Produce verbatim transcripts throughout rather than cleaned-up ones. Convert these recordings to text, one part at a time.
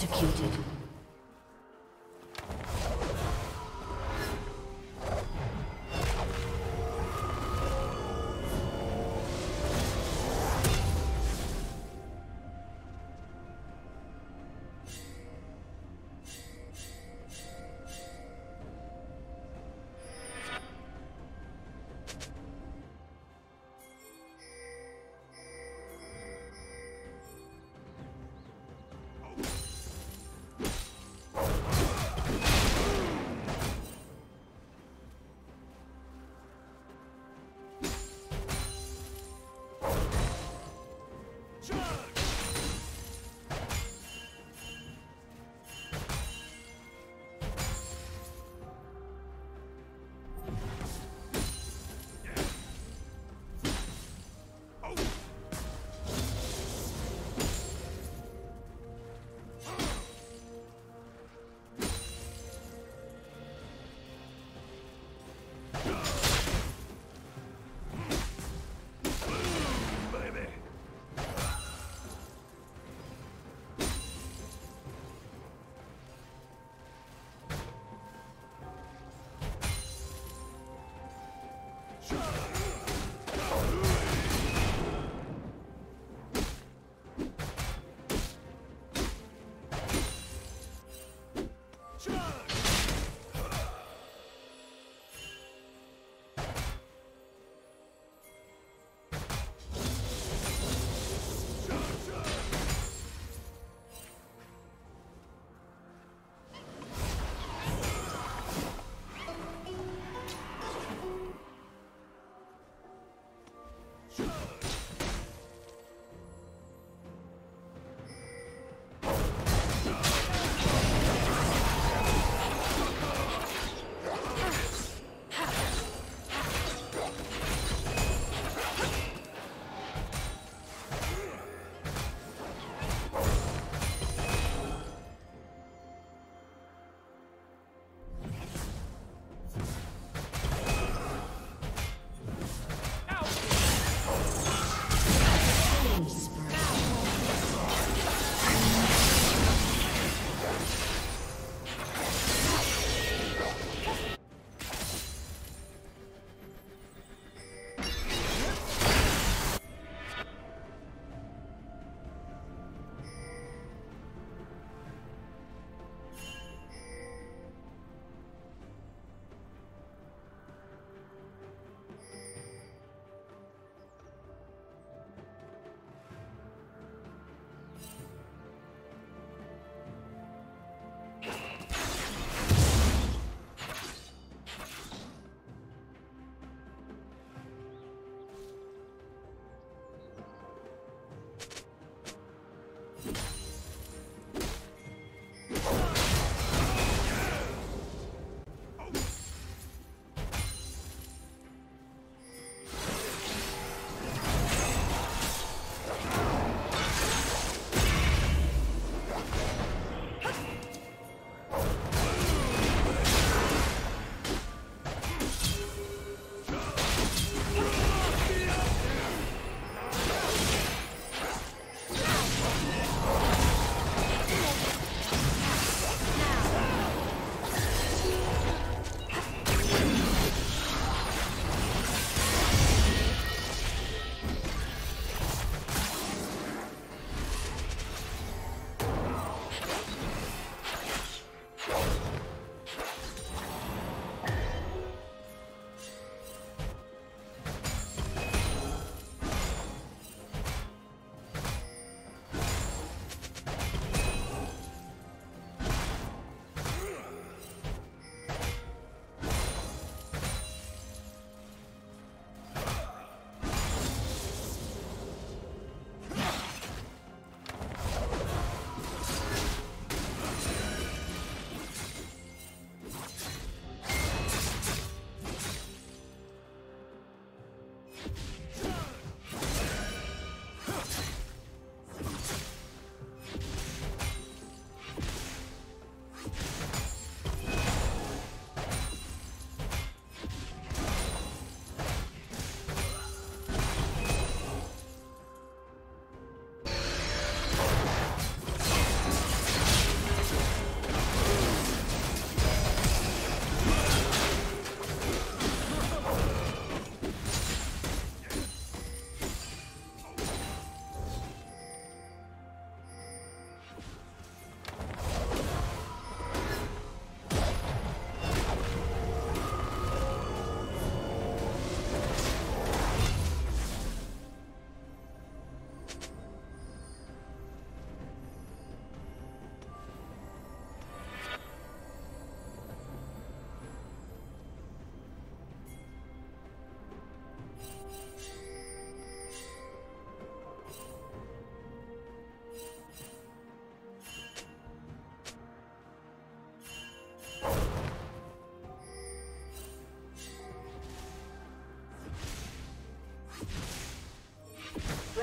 executed.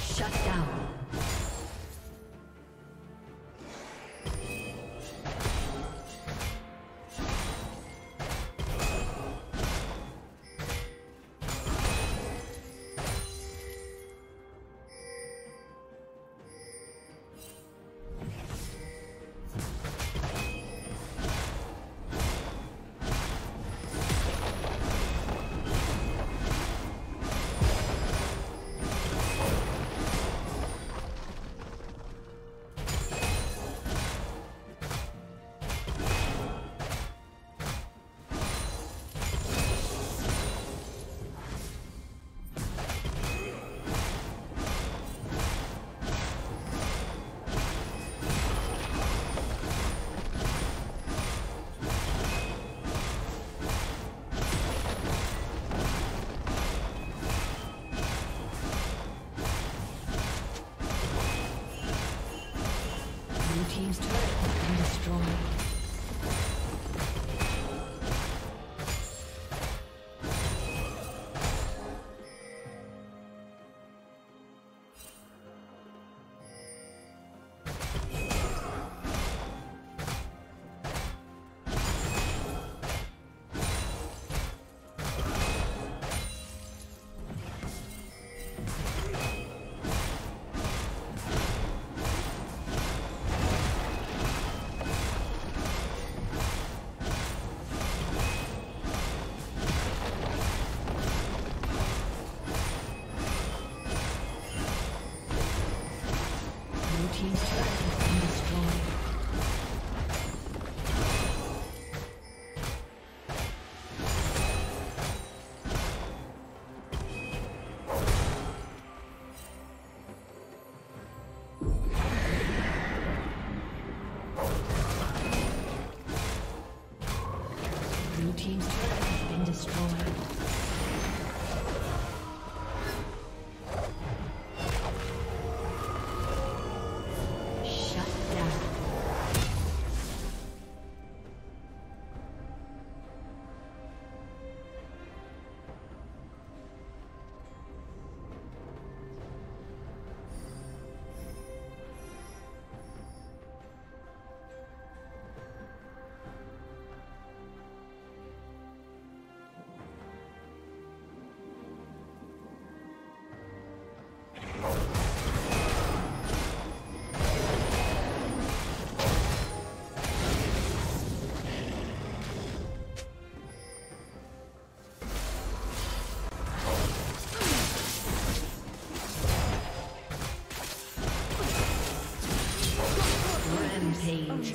Shut down. Team's turret has been destroyed. Rampage.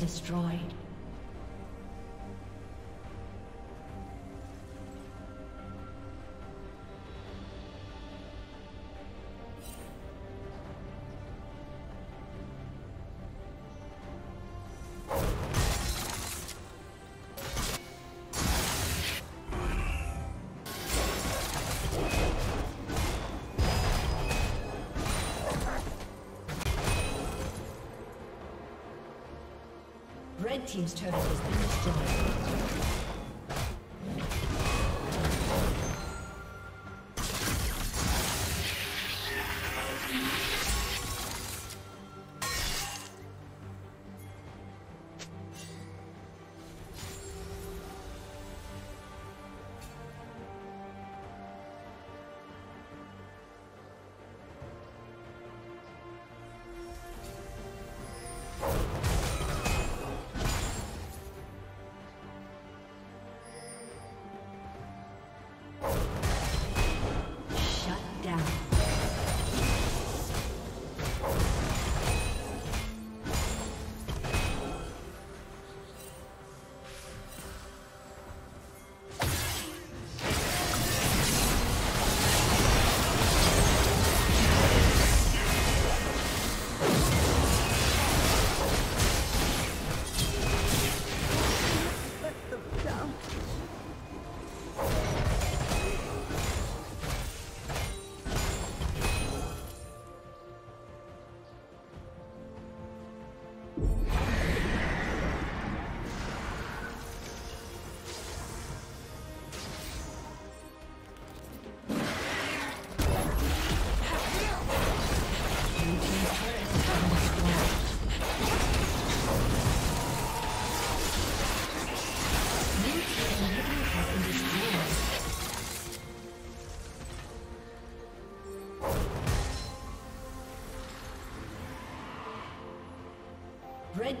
Destroyed. Red team's turret has been destroyed. Red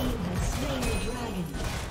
has slain the dragon.